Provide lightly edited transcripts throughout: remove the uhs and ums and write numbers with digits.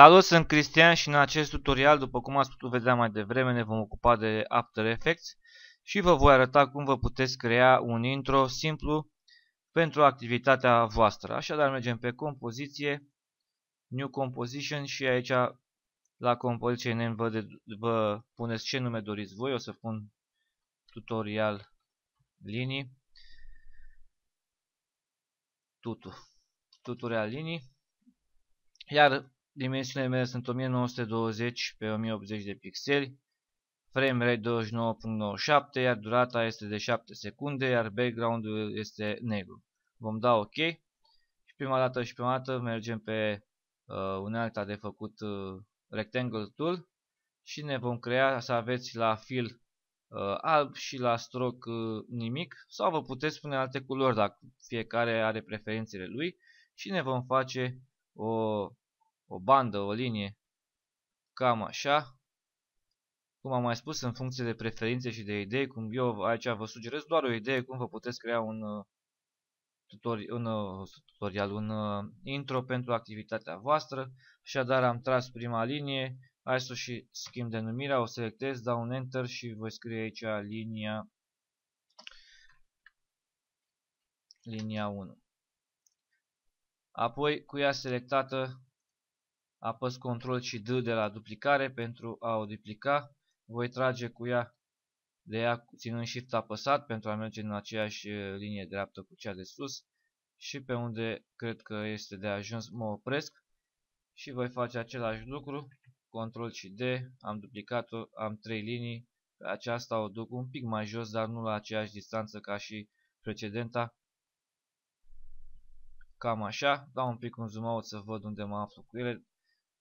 Salut, sunt Cristian și în acest tutorial, după cum ați putut vedea mai devreme, ne vom ocupa de After Effects și vă voi arăta cum vă puteți crea un intro simplu pentru activitatea voastră. Așadar, mergem pe compoziție, New Composition și aici la compoziție name vă puneți ce nume doriți voi. O să pun tutorial linii. Tutorial linii. Iar dimensiunile mele sunt 1920 pe 1080 de pixeli, frame rate 29.97, iar durata este de 7 secunde, iar background-ul este negru. Vom da OK. Și prima dată mergem pe unealta de făcut rectangle tool și ne vom crea, să aveți la fill alb și la stroke nimic, sau vă puteți pune alte culori dacă fiecare are preferințele lui, și ne vom face o bandă, o linie, cam așa, cum am mai spus, în funcție de preferințe și de idei, cum eu aici vă sugerez doar o idee cum vă puteți crea un intro pentru activitatea voastră. Așadar am tras prima linie, hai să și schimb denumirea, o selectez, dau un enter și voi scrie aici linia 1. Apoi cu ea selectată apăs Ctrl și D de la duplicare pentru a o duplica. Voi trage cu ea de ea ținând Shift apăsat pentru a merge în aceeași linie dreaptă cu cea de sus. Și pe unde cred că este de ajuns mă opresc și voi face același lucru. Ctrl și D, am duplicat-o, am 3 linii. Pe aceasta o duc un pic mai jos, dar nu la aceeași distanță ca și precedenta. Cam așa, dau un pic un zoom out să văd unde mă aflu cu ele.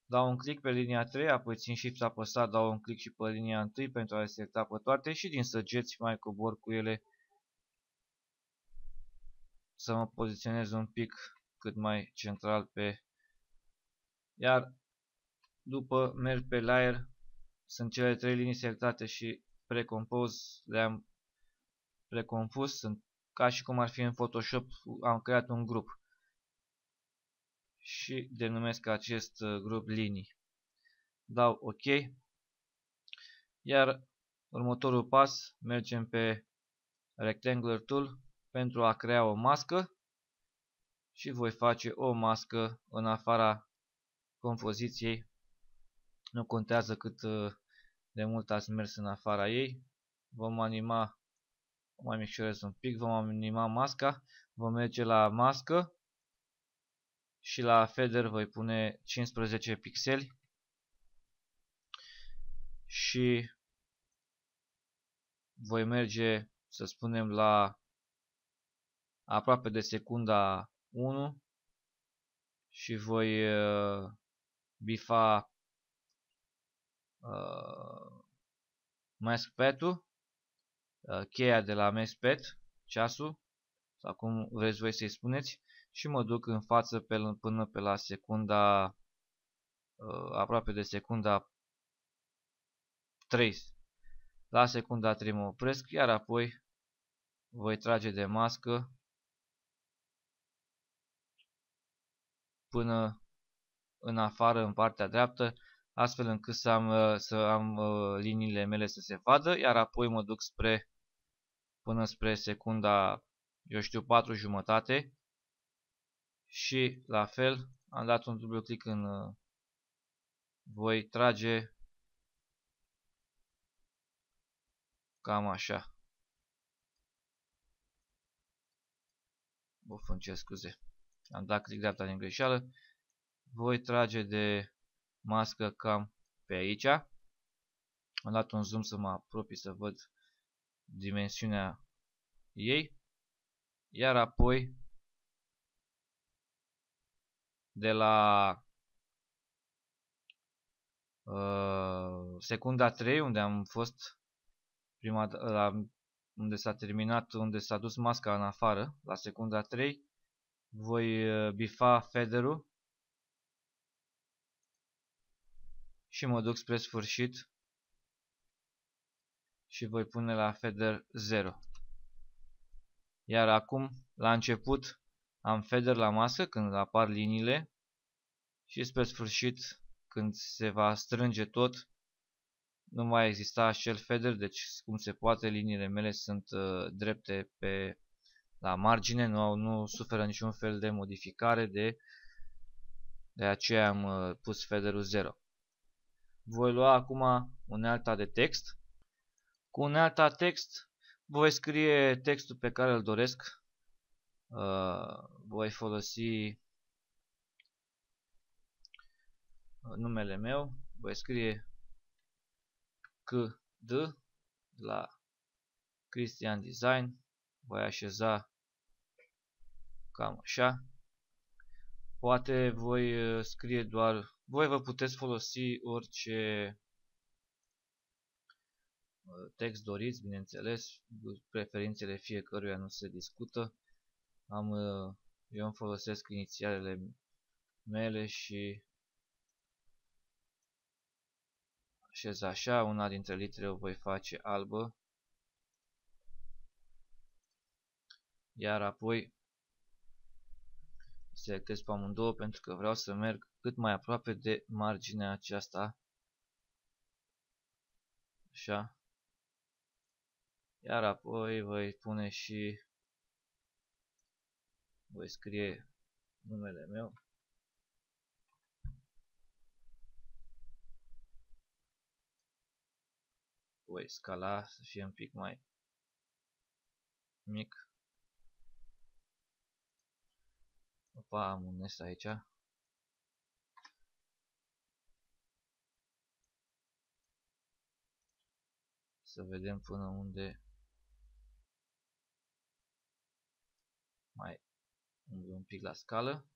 Dau un click pe linia 3, apoi țin Shift apăsat, dau un click și pe linia 1 pentru a le selecta pe toate și din săgeți mai cobor cu ele să mă poziționez un pic cât mai central pe... Iar după merg pe layer, sunt cele 3 linii selectate și precompose, le-am precompus, sunt ca și cum ar fi în Photoshop, am creat un grup. Și denumesc acest grup linii. Dau OK. Iar următorul pas, mergem pe Rectangular Tool pentru a crea o mască. Și voi face o mască în afara compoziției. Nu contează cât de mult ați mers în afara ei. Vom anima, mai micșorez un pic, vom anima masca. Vom merge la mască. Și la Feather voi pune 15 pixeli și voi merge, să spunem, la aproape de secunda 1 și voi bifa MaskPad-ul, cheia de la MaskPad, ceasul, sau cum vreți voi să-i spuneți. Și mă duc în față până pe la secunda, aproape de secunda 3. La secunda 3 mă opresc, iar apoi voi trage de mască până în afară, în partea dreaptă, astfel încât să am liniile mele să se vadă, iar apoi mă duc până spre secunda, eu știu, 4 jumătate. Și la fel, am dat un dublu click în... voi trage cam așa. Bofân, ce scuze. Am dat click dreapta din greșeală. Voi trage de mască cam pe aici. Am dat un zoom să mă apropii să văd dimensiunea ei. Iar apoi de la secunda 3, unde am fost unde s-a terminat, unde s-a dus masca în afară, la secunda 3 voi bifa feather-ul și mă duc spre sfârșit și voi pune la feather 0. Iar acum, la început, am feather la mască când apar liniile și spre sfârșit când se va strânge tot, nu mai exista acel feeder, deci cum se poate, liniile mele sunt drepte pe la margine, nu suferă niciun fel de modificare, de aceea am pus feederul 0. Voi lua acum unealta de text. Cu unealta text voi scrie textul pe care îl doresc. Voi folosi numele meu, voi scrie CD la Cristian Design, voi așeza cam așa. Poate voi scrie doar, voi vă puteți folosi orice text doriți, bineînțeles, preferințele fiecăruia nu se discută. Eu îmi folosesc inițialele mele și așez așa, una dintre litere o voi face albă, iar apoi selectez pe amândouă pentru că vreau să merg cât mai aproape de marginea aceasta, așa, iar apoi voi pune și voi scrie numele meu. Voi scala să fie un pic mai mic. Opa, am un S aici. Să vedem până unde mai umblu un pic la scală.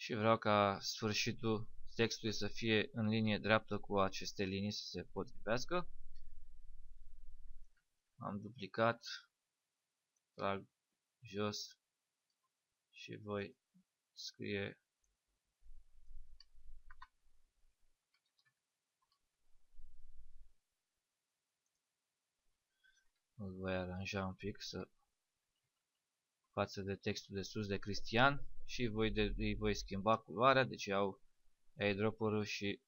Și vreau ca sfârșitul textului să fie în linie dreaptă cu aceste linii, să se potrivească. Am duplicat, trag jos și voi scrie îl voi aranja un pic față de textul de sus de Cristian și îi voi schimba culoarea, deci iau airdrop-ul și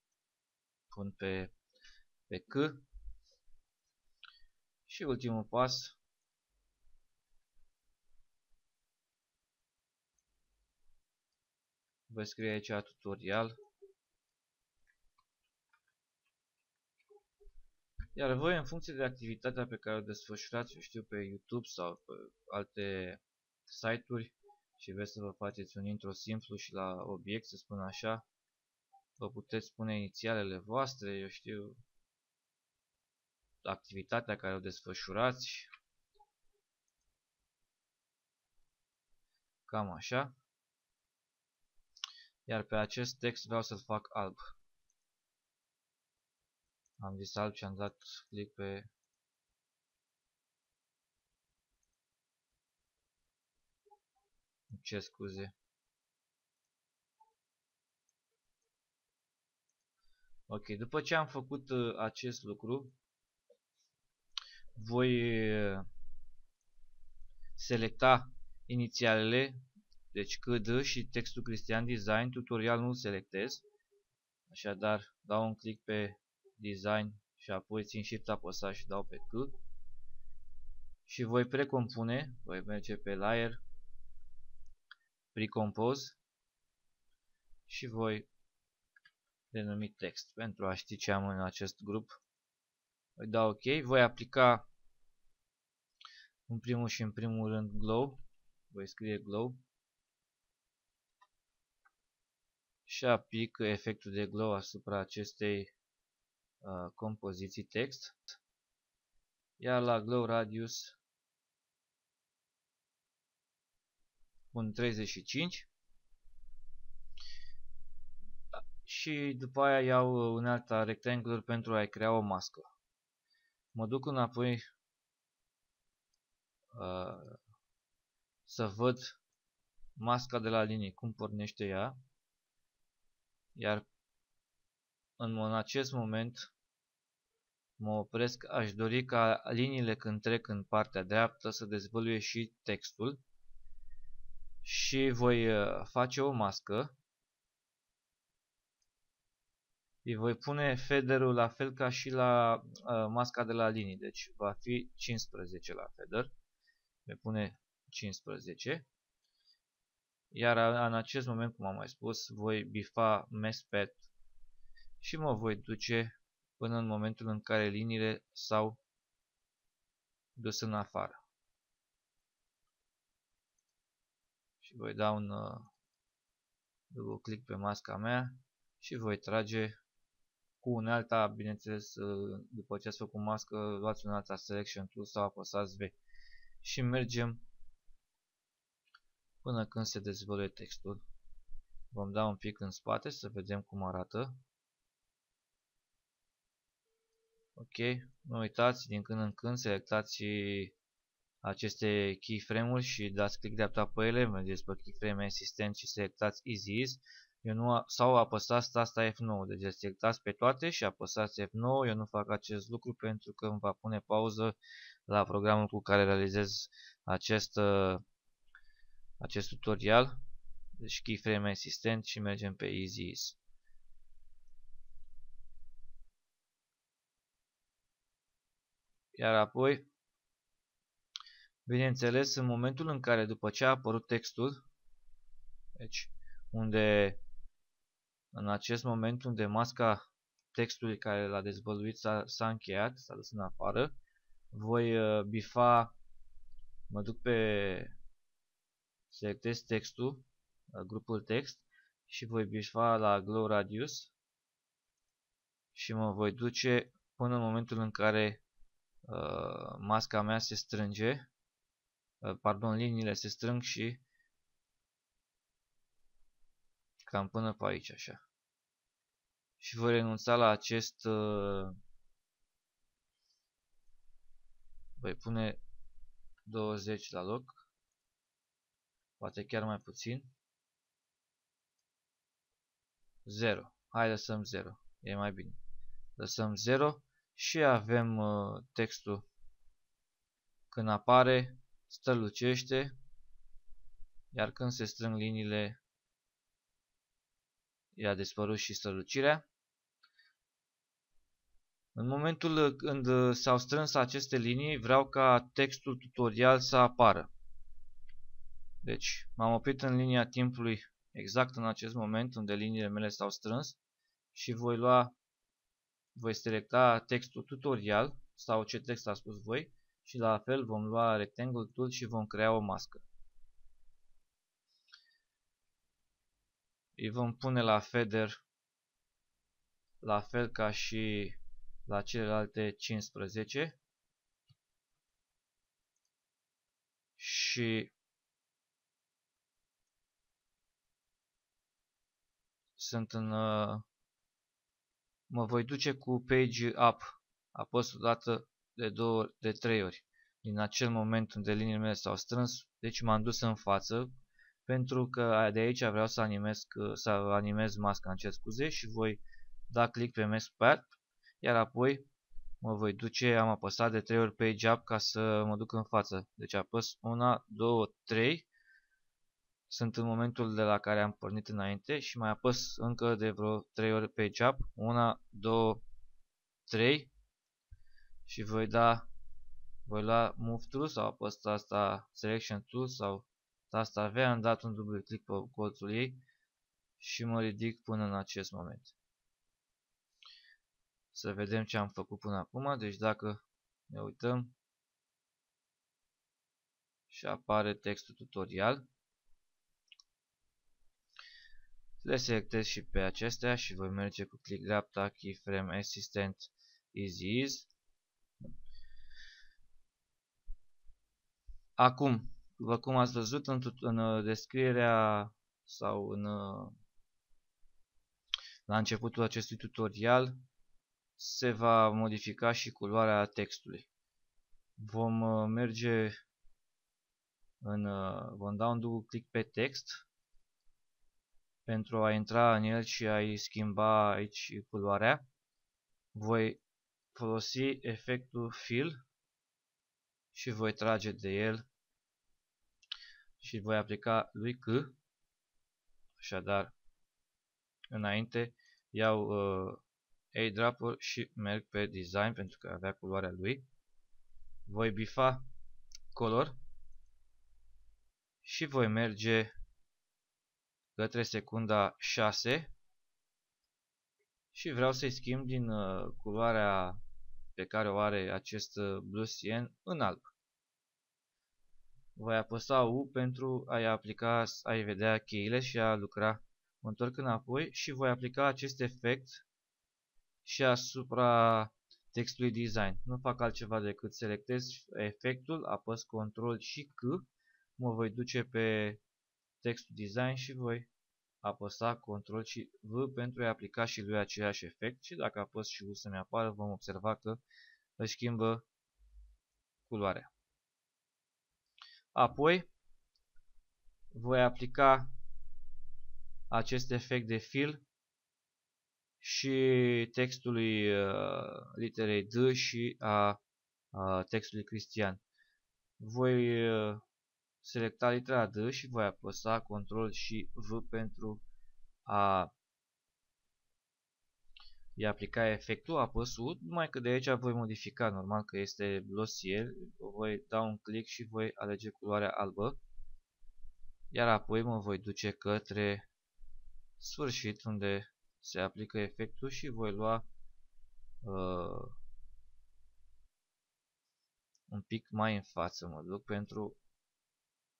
pun pe C. Și ultimul pas, voi scrie aici tutorial, iar voi, în funcție de activitatea pe care o desfășurați, eu știu, pe YouTube sau pe alte site-uri, și vreți să vă faceți un intro simplu și la obiect, să spun așa, vă puteți pune inițialele voastre, eu știu, activitatea care o desfășurați, cam așa, iar pe acest text vreau să-l fac alb. Am zis alb și am dat click pe scuze. Ok, după ce am făcut acest lucru, voi selecta inițialele, deci CD și textul Cristian Design, tutorial nu-l selectez, așadar dau un click pe Design și apoi țin Shift apăsat și dau pe C și voi precompune, voi merge pe Layer, Precompose și voi denumi text pentru a ști ce am în acest grup. Voi da OK, voi aplica în primul rând glow, voi scrie glow și aplic efectul de glow asupra acestei compoziții text, iar la glow radius pun 35 și după aia iau unealta rectangular pentru a-i crea o mască. Mă duc înapoi să văd masca de la linie, cum pornește ea, iar în acest moment mă opresc, aș dori ca liniile când trec în partea dreaptă să dezvăluie și textul. și voi face o mască. Îi voi pune faderul la fel ca și la masca de la linii, deci va fi 15 la fader. Voi pune 15. Iar în acest moment, cum am mai spus, voi bifa mesh pad și mă voi duce până în momentul în care liniile s-au dus în afară. Și voi da un double click pe masca mea și voi trage cu unealta, bineînțeles, după ce ați făcut mască, luați unealta Selection Tool sau apăsați V și mergem până când se dezvăluie textul. Vom da un pic în spate să vedem cum arată. Ok, nu uitați, din când în când selectați aceste keyframe-uri și dați click dreapta pe ele, mergeți pe keyframe existent și selectați Easy Ease. Eu nu, sau apăsați tasta F9, deci selectați pe toate și apăsați F9, eu nu fac acest lucru pentru că îmi va pune pauză la programul cu care realizez acest tutorial. Deci keyframe existent și mergem pe Easy Ease. Iar apoi, bineînțeles, în momentul în care, după ce a apărut textul, deci unde în acest moment unde masca textului care l-a dezvăluit s-a încheiat, s-a dus în afară, voi bifa, mă duc pe, selectez textul, grupul text și voi bifa la Glow Radius și mă voi duce până în momentul în care masca mea se strânge, pardon, liniile se strâng și cam până pe aici, așa. Și voi renunța la acest, voi pune 20 la loc, poate chiar mai puțin. 0. Hai, lăsăm 0. E mai bine. Lăsăm 0 și avem textul. Când apare, strălucește, iar când se strâng liniile, i-a dispărut și strălucirea. În momentul când s-au strâns aceste linii, vreau ca textul tutorial să apară. Deci m-am oprit în linia timpului exact în acest moment unde liniile mele s-au strâns și voi lua, voi selecta textul tutorial sau ce text a spus voi și la fel vom lua Rectangle Tool și vom crea o mască. Îi vom pune la fader la fel ca și la celelalte 15 și sunt în, mă voi duce cu Page Up, apăs o dată, de 3 ori. Din acel moment unde liniile mele s-au strâns, deci m-am dus în față, pentru că de aici vreau să animez masca, încerc scuze, și voi da click pe Mesh Pad, iar apoi mă voi duce, am apăsat de 3 ori Page Up ca să mă duc în față. Deci apăs 1, 2, 3, sunt în momentul de la care am pornit înainte și mai apăs încă de vreo 3 ori Page Up, 1, 2, 3 și voi da, voi lua Move Through sau apăs asta Selection Tool sau tasta V, am dat un dublu click pe colțul ei și mă ridic până în acest moment. Să vedem ce am făcut până acum, deci dacă ne uităm și apare textul tutorial, le selectez și pe acestea și voi merge cu click dreapta, Keyframe Assistant, Easy Ease. Acum, după cum ați văzut în descrierea sau la începutul acestui tutorial, se va modifica și culoarea textului. Vom merge în, vom da un double click pe text pentru a intra în el și a-i schimba aici culoarea. Voi folosi efectul Fill și voi trage de el și voi aplica lui C. Așadar, înainte iau airdrop-ul și merg pe design pentru că avea culoarea lui. Voi bifa color și voi merge către secunda 6 și vreau să-i schimb din culoarea pe care o are acest blue cyan în alb. Voi apăsa U pentru a-i aplica, a-i vedea cheile și a lucra. Mă întorc înapoi și voi aplica acest efect și asupra textului design. Nu fac altceva decât selectez efectul, apăs Ctrl și C, mă voi duce pe textul design și voi apăsa Ctrl și V pentru a-i aplica și lui același efect. Și dacă apăs și U să-mi apară, vom observa că își schimbă culoarea. Apoi voi aplica acest efect de fill și textului literei D și a textului Cristian. Voi selecta litera D și voi apăsa Ctrl și V pentru a-i aplica efectul, apăs U, numai că de aici voi modifica, normal că este glossier, voi da un click și voi alege culoarea albă, iar apoi mă voi duce către sfârșit unde se aplică efectul și voi lua un pic mai în față, mă duc pentru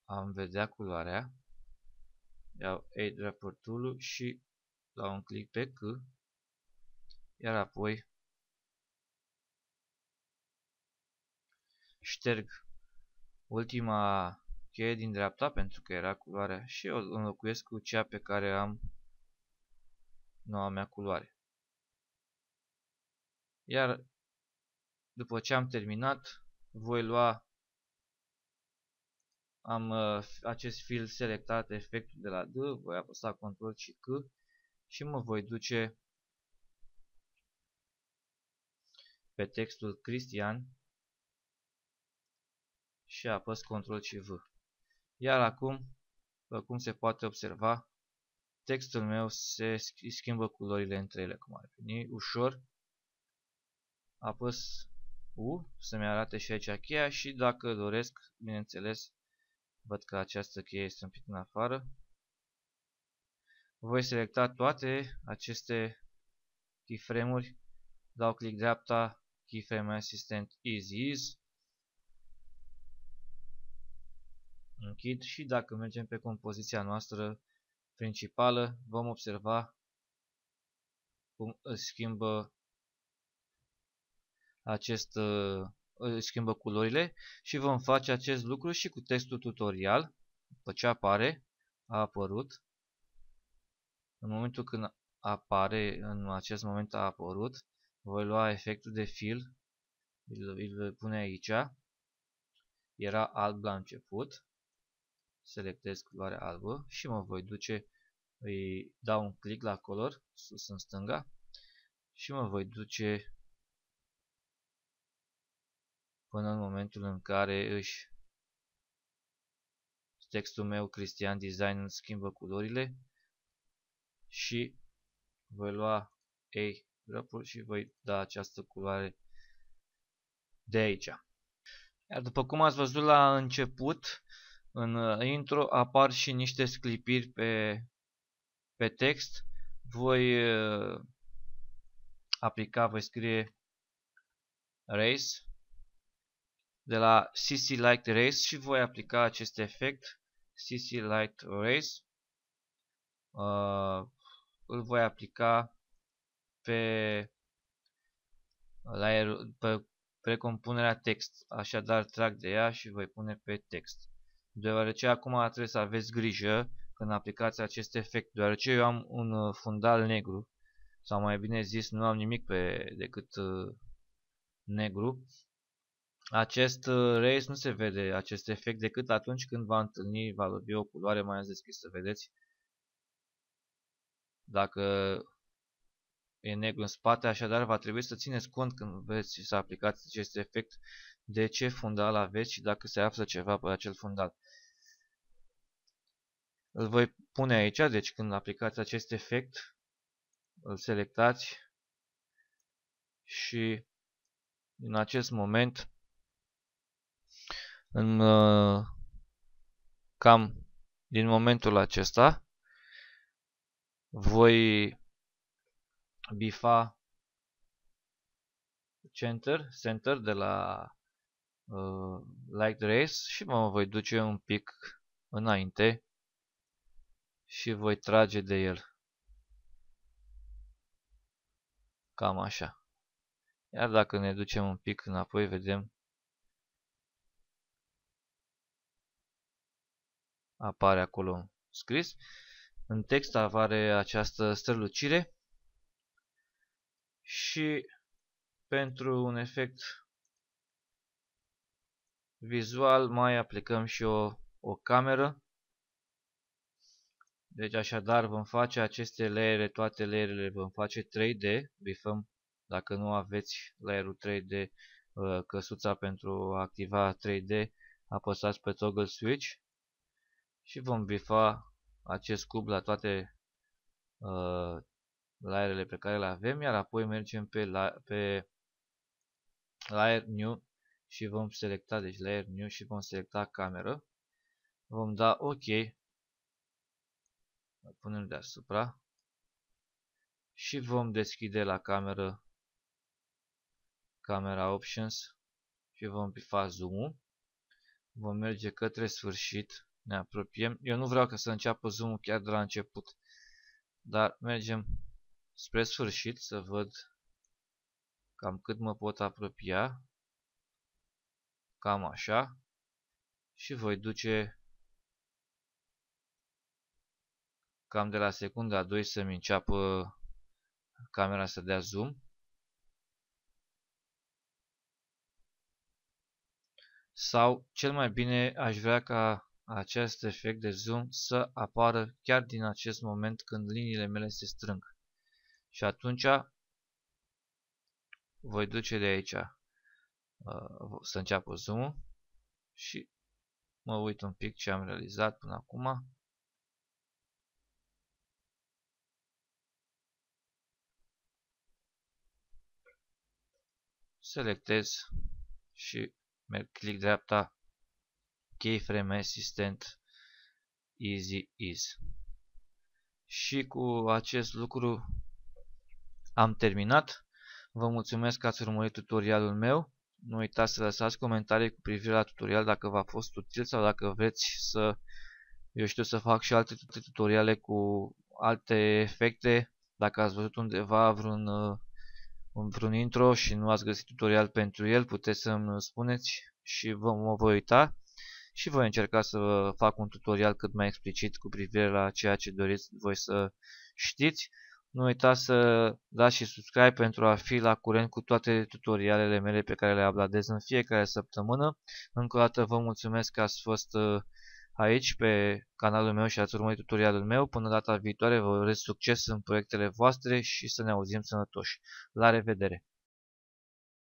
a-mi vedea culoarea, iau airdrop tool-ul și dau un click pe C, iar apoi șterg ultima cheie din dreapta pentru că era culoarea și o înlocuiesc cu cea pe care am noua mea culoare. Iar după ce am terminat, voi lua acest fil selectat, efectul de la D, voi apăsa Ctrl și C și mă voi duce pe textul Cristian și apăs Ctrl și V. Iar acum, cum se poate observa, textul meu se schimbă culorile între ele, cum ar veni, ușor. Apăs U să-mi arate și aici cheia și dacă doresc, bineînțeles, văd că această cheie este un pic în afară. Voi selecta toate aceste keyframe-uri, dau click dreapta, keyframe assistant easy, închid și dacă mergem pe compoziția noastră principală, vom observa cum își schimbă culorile și vom face acest lucru și cu textul tutorial. După ce apare, a apărut, în momentul când apare, în acest moment a apărut, voi lua efectul de fill, îl pune aici, era alb la început, selectez culoarea albă și mă voi duce, îi dau un click la color, sus în stânga, și mă voi duce până în momentul în care textul meu, Cristian Design, îmi schimbă culorile și voi lua airdrop-ul și voi da această culoare de aici. Iar după cum ați văzut la început, în intro apar și niște sclipiri pe text. Voi aplica, voi scrie Rays de la CC Light Rays și voi aplica acest efect CC Light Rays. Îl voi aplica pe precompunerea text, așadar trag de ea și voi pune pe text. Deoarece acum trebuie să aveți grijă când aplicați acest efect, deoarece eu am un fundal negru, sau mai bine zis, nu am nimic decât negru. Acest rays nu se vede, acest efect, decât atunci când va lovi o culoare mai deschisă, vedeți? Dacă e negru în spate, așadar va trebui să țineți cont când veți să aplicați acest efect de ce fundal aveți și dacă se află ceva pe acel fundal. Îl voi pune aici, deci când aplicați acest efect, îl selectați și în acest moment, cam din momentul acesta, voi bifa center de la Light Rays și mă voi duce un pic înainte și voi trage de el. Cam așa. Iar dacă ne ducem un pic înapoi, vedem, apare acolo scris. În text apare această strălucire și pentru un efect vizual mai aplicăm și o cameră. Deci așadar vom face aceste layere, toate layerele vom face 3D, bifăm, dacă nu aveți layerul 3D, căsuța pentru a activa 3D, apăsați pe toggle switch și vom bifa acest cub la toate layerele pe care le avem, iar apoi mergem pe layer new și vom selecta, deci layer new și vom selecta cameră, vom da OK. Punem deasupra și vom deschide la cameră, camera options și vom bifa zoom-ul. Vom merge către sfârșit, ne apropiem. Eu nu vreau ca să înceapă zoom-ul chiar de la început, dar mergem spre sfârșit să văd cam cât mă pot apropia. Cam așa. Și voi duce cam de la secunda a 2 să-mi înceapă camera să dea zoom. Sau cel mai bine aș vrea ca acest efect de zoom să apară chiar din acest moment când liniile mele se strâng. Și atunci voi duce de aici să înceapă zoom-ul și mă uit un pic ce am realizat până acum. Selectez și merg click dreapta, keyframe assistant, easy ease. Și cu acest lucru am terminat. Vă mulțumesc că ați urmărit tutorialul meu. Nu uitați să lăsați comentarii cu privire la tutorial dacă v-a fost util sau dacă vreți să, eu știu, să fac și alte tutoriale cu alte efecte. Dacă ați văzut undeva vreun intro și nu ați găsit tutorial pentru el, puteți să-mi spuneți și mă voi uita și voi încerca să fac un tutorial cât mai explicit cu privire la ceea ce doriți voi să știți. Nu uitați să dați și subscribe pentru a fi la curent cu toate tutorialele mele pe care le uploadez în fiecare săptămână. Încă o dată vă mulțumesc că ați fost aici pe canalul meu și ați urmărit tutorialul meu. Până data viitoare vă urez succes în proiectele voastre și să ne auzim sănătoși. La revedere!